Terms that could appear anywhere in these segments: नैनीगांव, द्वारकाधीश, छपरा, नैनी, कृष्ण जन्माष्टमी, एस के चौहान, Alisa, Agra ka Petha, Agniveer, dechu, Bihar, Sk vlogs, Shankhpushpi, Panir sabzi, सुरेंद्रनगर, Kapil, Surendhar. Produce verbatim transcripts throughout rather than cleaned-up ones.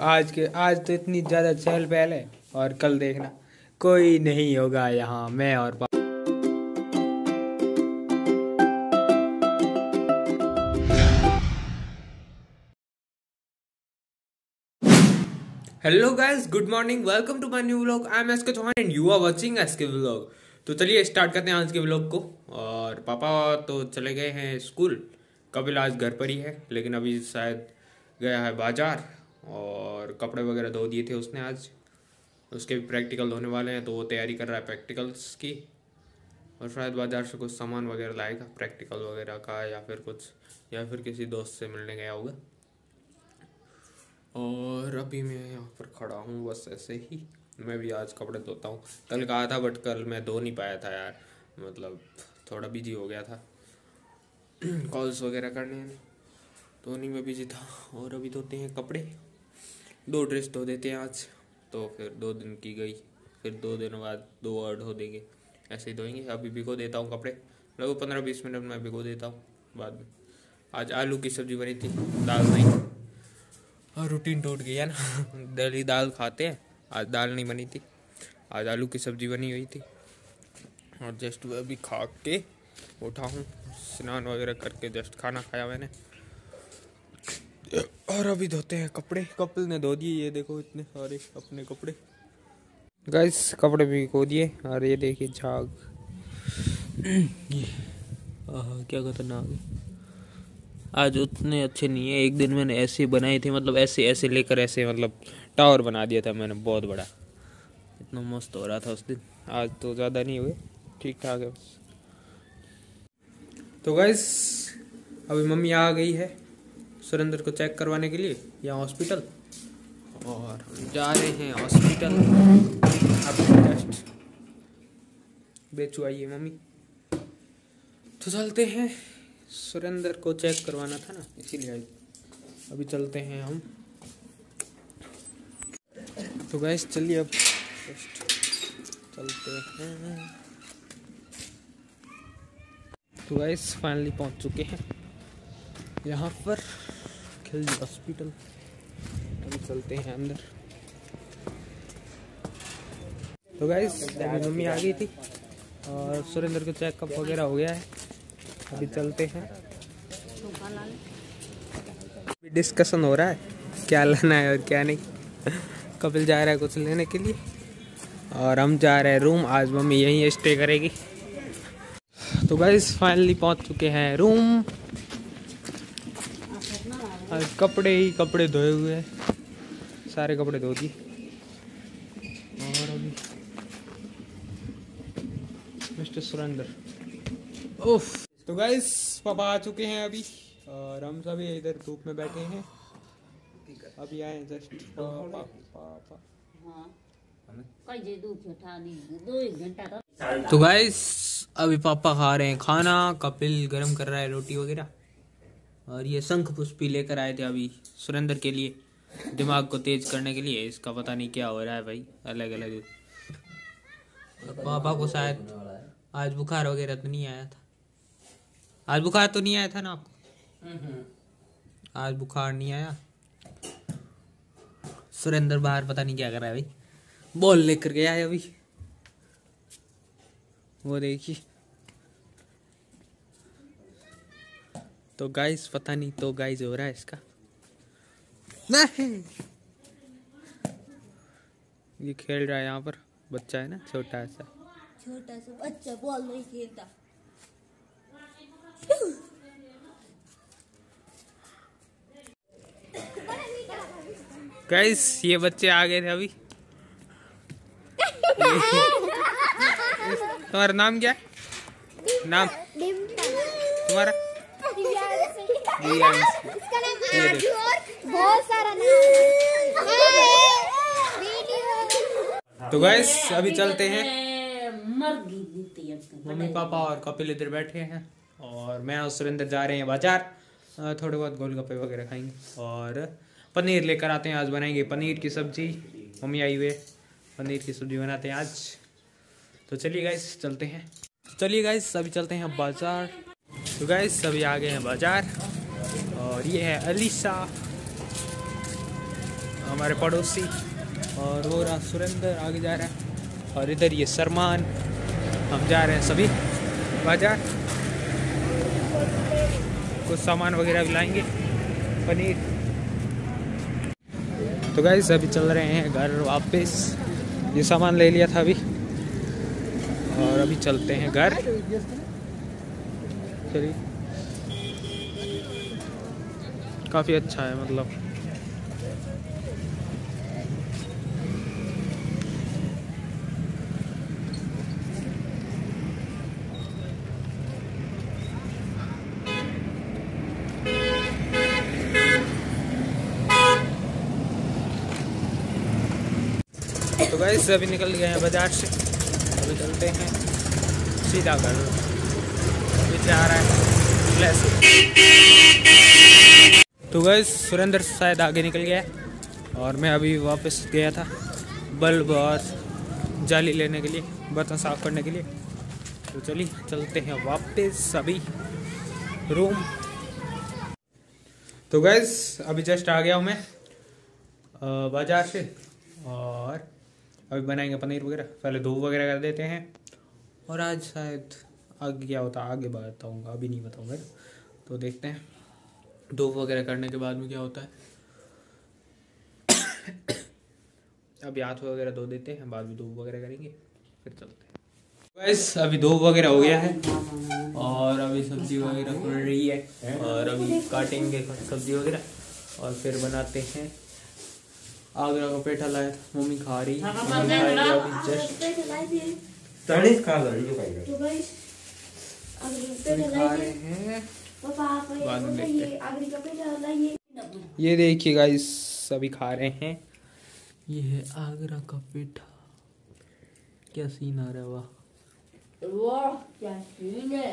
आज के आज तो इतनी ज़्यादा चहल पहल है और कल देखना कोई नहीं होगा यहाँ मैं और पापा। Hello guys, good morning, welcome to my new vlog. I am एस के चौहान and you are watching S K vlog. तो चलिए स्टार्ट करते हैं आज के व्लॉग को। और पापा तो चले गए हैं स्कूल, कपिल आज घर पर ही है, लेकिन अभी शायद गया है बाजार और कपड़े वगैरह धो दिए थे उसने आज, उसके भी प्रैक्टिकल होने वाले हैं तो वो तैयारी कर रहा है प्रैक्टिकल्स की। और शायद बाजार से कुछ सामान वगैरह लाएगा प्रैक्टिकल वगैरह का, या फिर कुछ या फिर किसी दोस्त से मिलने गया होगा। और अभी मैं यहाँ पर खड़ा हूँ बस ऐसे ही। मैं भी आज कपड़े धोता हूँ, कल कहा था बट कल मैं धो नहीं पाया था यार, मतलब थोड़ा बिजी हो गया था, कॉल्स वगैरह करने धोने में बिजी था। और अभी धोते हैं कपड़े, दो ड्रेस धो देते हैं आज, तो फिर दो दिन की गई, फिर दो दिन बाद दो और धो देंगे, ऐसे ही धोएंगे। अभी भिगो देता हूँ कपड़े, लगभग पंद्रह बीस मिनट में भिगो देता हूँ बाद में। आज आलू की सब्जी बनी थी, दाल नहीं, और रूटीन टूट गई है ना, डेली दाल खाते हैं, आज दाल नहीं बनी थी, आज आलू की सब्जी बनी हुई थी। और जस्ट वह अभी खा के उठा हूँ, स्नान वगैरह करके जस्ट खाना खाया मैंने। और अभी धोते हैं कपड़े, कपिल ने धो दिए, ये देखो इतने सारे अपने कपड़े। गाइस कपड़े भी धो दिए, और ये देखिए झाग, क्या खतरनाक है। आज उतने अच्छे नहीं है, एक दिन मैंने ऐसे बनाए थे, मतलब ऐसे ऐसे लेकर ऐसे, मतलब टावर बना दिया था मैंने बहुत बड़ा, इतना मस्त हो रहा था उस दिन। आज तो ज़्यादा नहीं हुए, ठीक ठाक है। तो गाइस अभी मम्मी आ गई है सुरेंद्र को चेक करवाने के लिए यहाँ हॉस्पिटल, और जा रहे हैं हॉस्पिटल। अब टेस्ट बेचू आई है मम्मी, तो चलते हैं, सुरेंद्र को चेक करवाना था ना, इसीलिए अभी चलते हैं हम। तो गैस चलिए अब चलते हैं। तो गैस फाइनली पहुंच चुके हैं यहाँ पर खिलजी हॉस्पिटल, अभी चलते हैं अंदर। तो गैस मम्मी आ गई थी और सुरेंद्र को चेकअप वगैरह हो गया है, अभी चलते हैं। डिस्कशन हो रहा है क्या लाना है और क्या नहीं। कपिल जा रहा है कुछ लेने के लिए और हम जा रहे हैं रूम, आज मम्मी यहीं स्टे करेगी। तो गाइस फाइनली पहुंच चुके हैं रूम, और कपड़े ही कपड़े धोए हुए हैं, सारे कपड़े धो दिए। और अभी मिस्टर सुरेंद्र, उफ। तो गाइस पापा आ चुके हैं अभी, और हम सभी इधर धूप में बैठे हैं, अभी आए हैं जस्ट। पापा पापा हाँ। तो गाइस अभी पापा खा रहे हैं खाना, कपिल गरम कर रहा है रोटी वगैरह। और ये शंखपुष्पी लेकर आए थे अभी सुरेंद्र के लिए, दिमाग को तेज करने के लिए, इसका पता नहीं क्या हो रहा है भाई, अलग अलग। पापा को शायद आज बुखार वगैरह तो नहीं आया था, आज बुखार तो नहीं आया था ना आपको, आज बुखार नहीं आया। सुरेंद्र बाहर पता नहीं क्या कर रहा है भाई, बॉल लेकर गया है अभी, वो देखिए। तो गाइस पता नहीं तो गाइस हो रहा है इसका, नहीं ये खेल रहा है यहाँ पर, बच्चा है ना छोटा सा, छोटा सा बच्चा बॉल नहीं खेलता। गाइस ये बच्चे आ गए थे अभी। तुम्हारा नाम क्या है? नाम तुम्हारा? बहुत सारा नाम। तो गाइस अभी चलते हैं, मम्मी पापा और कपिल इधर बैठे हैं, और मैं और सुरेंद्र जा रहे हैं बाजार, थोड़े बहुत गोलगप्पे वगैरह खाएंगे और पनीर लेकर आते हैं। आज बनाएंगे पनीर की सब्जी, मम्मी आई हुए, पनीर की सब्जी बनाते हैं आज। तो चलिए गाइस चलते हैं, चलिए गाइस अभी चलते हैं बाजार। तो गाइस अभी आ गए हैं बाजार, और ये है अलीसा, हमारे पड़ोसी, और वो रहा सुरेंदर आगे जा रहा है, और इधर ये सरमान। हम जा रहे हैं सभी बाजार, कुछ सामान वगैरह भी लाएंगे, पनीर। तो गाइस अभी चल रहे हैं घर वापस, ये सामान ले लिया था अभी, और अभी चलते हैं घर। चलिए, काफ़ी अच्छा है, मतलब तो गाइस अभी निकल गए हैं बाजार से, अभी चलते हैं सीधा घर। पीछे आ रहा है प्लेस। तो गाइस सुरेंदर शायद आगे निकल गया है, और मैं अभी वापस गया था बल्ब और जाली लेने के लिए, बर्तन साफ करने के लिए। तो चलिए चलते हैं वापस अभी रूम। तो गाइस अभी जस्ट आ गया हूँ मैं बाजार से, और अभी बनाएंगे पनीर वगैरह। पहले धूप वगैरह कर देते हैं, और आज शायद आगे क्या होता आगे बताऊँगा, अभी नहीं बताऊँगा। तो देखते हैं धूप वगैरह करने के बाद में क्या होता है। अभी हाथ वगैरह धो देते हैं, बाद में धूप वगैरह करेंगे, फिर चलते हैं। बस अभी धूप वगैरह हो गया है, और अभी सब्जी वगैरह खुल रही है, और अभी काटेंगे सब्जी वगैरह, और फिर बनाते हैं। आगरा का पेठा लाया मम्मी, खा रही है ये देखिए गाइस, सभी खा रहे हैं। ये है आगरा का पेठा, क्या सीन आ रहा है। वाह क्या सीन है।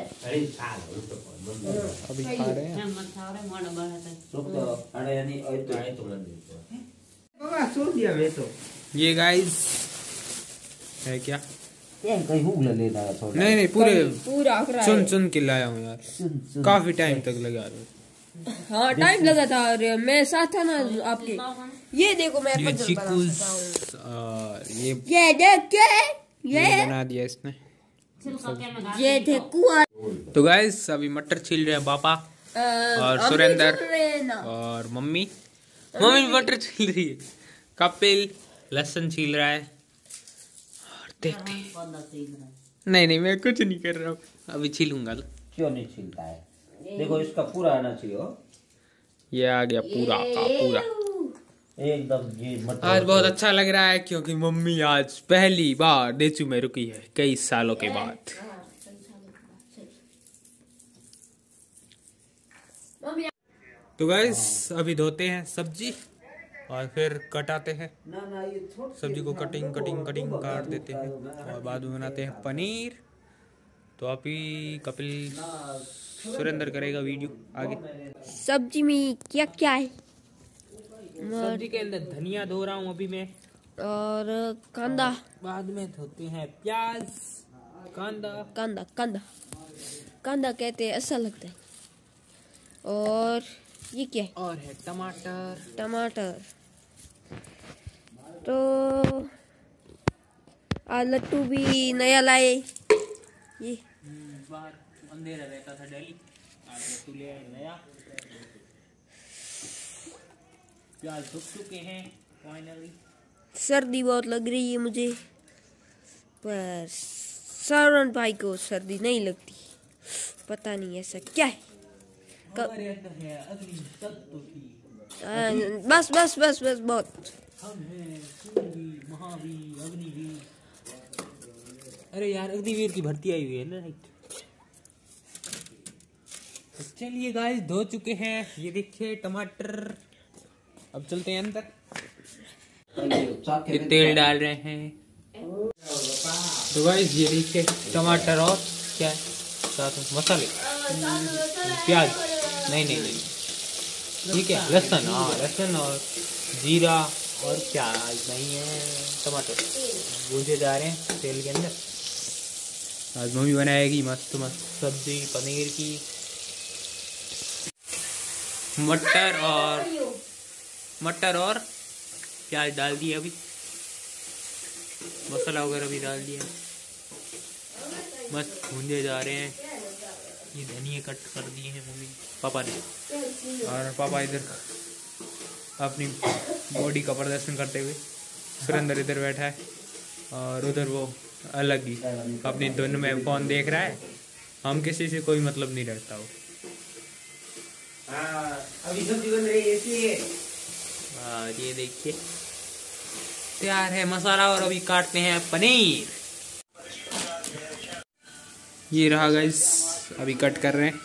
अभी खा रहे हैं दिया तो। ये गाइस है क्या, कहीं ले ले थोड़ा। नहीं नहीं पूरे पूरा चुन चुन के लाया हूँ यार, सुन, काफी टाइम तक लगा। हाँ टाइम लगा था, और मैं साथ था ना आपके। ये देखो मैं ये ये ये देखे ये बना दिया इसने। ये देखो तो गाइस अभी मटर छील रहे हैं पापा और सुरेंदर और मम्मी। मम्मी मटर छील रही है, कपिल लहसुन छील रहा है, और देखते हैं। नहीं नहीं मैं कुछ नहीं कर रहा हूँ, अभी छीलूंगा। क्यों नहीं छीलता है, देखो इसका पूरा आना चाहिए। ये आ गया पूरा का पूरा एकदम। आज बहुत अच्छा लग रहा है, क्योंकि मम्मी आज पहली बार डेचू में रुकी है कई सालों के बाद। तो गाइस अभी धोते हैं सब्जी, और फिर कटाते हैं सब्जी को, कटिंग कटिंग कटिंग काट देते हैं, और बाद में बनाते हैं पनीर। तो आप ही कपिल सुरेंदर करेगा वीडियो आगे। सब्जी में क्या क्या है, सब्जी के अंदर धनिया धो रहा हूँ अभी मैं, और कांदा, बाद में धोते हैं प्याज। कांदा कांदा कांदा कांदा कहते हैं, ऐसा लगता है। और ये क्या है, और है टमाटर टमाटर। तो आज लट्टू भी नया लाए, ये बाहर अंधेरा रहता था डेली, आज लट्टू ले आए नया। प्याज सूख चुके हैं फाइनली। सर्दी बहुत लग रही है मुझे, पर सरवण भाई को सर्दी नहीं लगती, पता नहीं ऐसा क्या है। बस बस बस बस बहुत। अरे यार अग्निवीर की भर्ती आई हुई है ना। चलिए गाइस धो चुके हैं, ये देखिए टमाटर। अब चलते हैं अंदर, ये तेल डाल रहे हैं। तो गाइस ये देखिए टमाटर, और क्या है साथ मसाले, प्याज, नहीं नहीं नहीं ठीक है, लहसुन, हाँ लहसुन और जीरा और प्याज नहीं है, टमाटर भूजे जा रहे हैं तेल के अंदर। आज मम्मी बनाएगी मस्त मस्त सब्जी पनीर की। मटर और मटर और प्याज डाल दिया, अभी मसाला वगैरह भी डाल दिया। मस्त भूंजे जा रहे हैं। ये धनिया कट कर दिए हैं मम्मी पापा ने, और पापा इधर अपनी बॉडी का प्रदर्शन करते हुए, सुरेंद्र इधर बैठा है और उधर वो अलग ही अपनी धुन में फोन देख रहा है। हम किसी से कोई मतलब नहीं रखता वो। अभी सब्जी बन रही है इसलिए। और ये देखिए तैयार है मसाला, और अभी काटते हैं पनीर। ये रहा गाइस, अभी कट कर रहे हैं।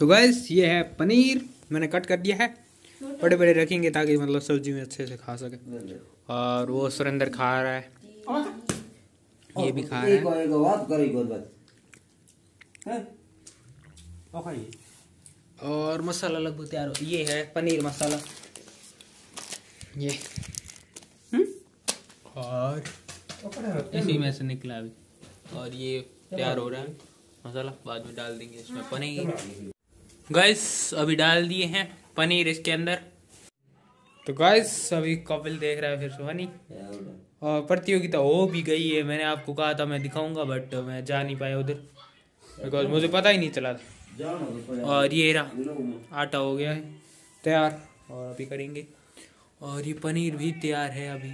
तो गाइस ये है पनीर, मैंने कट कर दिया है। बड़े बड़े रखेंगे ताकि मतलब सब्जी में अच्छे से खा सके। और वो सुरेंद्र खा रहा है, ये भी खा रहा है। और मसाला लगभग तैयार हो। ये है पनीर मसाला ये, और इसी में से निकला अभी, और ये तैयार हो रहा है मसाला। बाद में डाल देंगे इसमें पनीर। गाइस अभी डाल दिए हैं पनीर इसके अंदर। तो गाइस अभी कपिल देख रहा है फिर सुहानी, और प्रतियोगिता हो भी गई है। मैंने आपको कहा था मैं दिखाऊंगा, बट मैं जा नहीं पाया उधर, बिकॉज मुझे पता ही नहीं चला था। और ये रहा आटा हो गया है तैयार, और अभी करेंगे। और ये पनीर भी तैयार है अभी।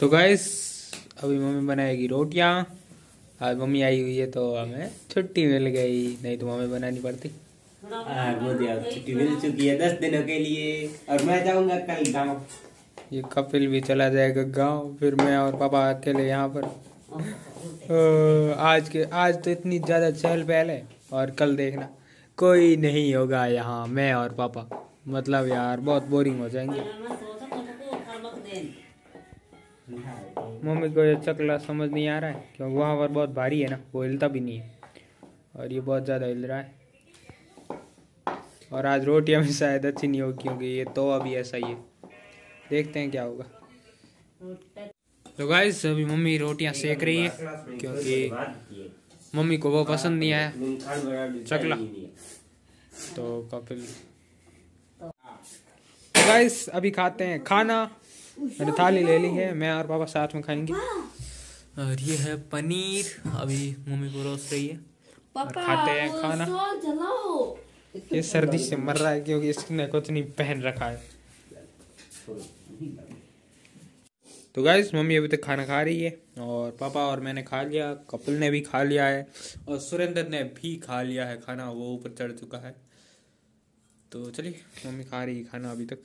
तो गाइस अभी मम्मी बनाएगी रोटियाँ। आज मम्मी आई हुई है तो हमें छुट्टी मिल गई, नहीं तो हमें बनानी पड़ती। छुट्टी मिल चुकी है दस दिनों के लिए, और मैं जाऊंगा कल गांव। ये कपिल भी चला जाएगा गांव, फिर मैं और पापा अकेले यहाँ पर। आज के आज तो इतनी ज़्यादा चहल पहल है, और कल देखना कोई नहीं होगा यहाँ, मैं और पापा। मतलब यार बहुत बोरिंग हो जाएंगे। मम्मी को ये चकला समझ नहीं आ रहा है क्योंकि वहाँ पर बहुत भारी है ना, वो हिलता भी नहीं है, और ये बहुत ज़्यादा हिल रहा है। और आज रोटियाँ भी शायद अच्छी नहीं होगी क्योंकि ये तो अभी ऐसा ही है। देखते हैं क्या होगा। तो गाइस अभी मम्मी रोटियाँ सेक रही है क्योंकि मम्मी को वो पसंद नहीं आया चकला। तो कपिल गाइस अभी खाते हैं खाना, मैंने थाली ले ली है, मैं और पापा साथ में खाएंगे। और ये है पनीर, अभी मम्मी को रोस्ट रही है। पापा खाते हैं खाना। ये सर्दी से मर रहा है क्योंकि इसने कुछ नहीं पहन रखा है। तो गाइस मम्मी अभी तक खाना खा रही है, और पापा और मैंने खा लिया, कपिल ने भी खा लिया है, और सुरेंद्र ने भी खा लिया है खाना, वो ऊपर चढ़ चुका है। तो चलिए मम्मी खा रही है खाना अभी तक।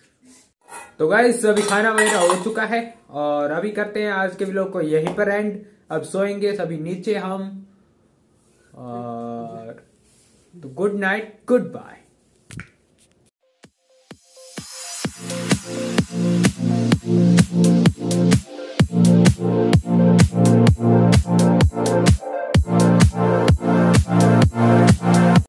तो गाइस अभी खाना वगैरह हो चुका है, और अभी करते हैं आज के व्लॉग को यहीं पर एंड। अब सोएंगे सभी नीचे हम, और तो गुड नाइट, गुड बाय।